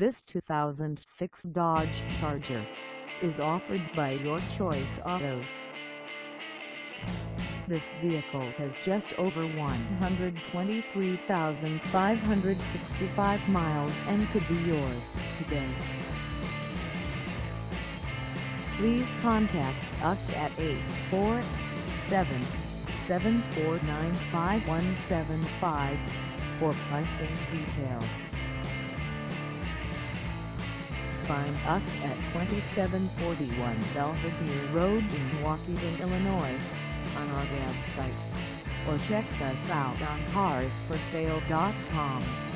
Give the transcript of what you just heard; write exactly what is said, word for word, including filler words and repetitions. This two thousand six Dodge Charger is offered by Your Choice Autos. This vehicle has just over one hundred twenty-three thousand five hundred sixty-five miles and could be yours today. Please contact us at eight four seven, seven four nine, five one seven five for pricing details. Find us at twenty-seven forty-one Belvidere Road in Waukegan, Illinois, on our website, or check us out on cars for sale dot com.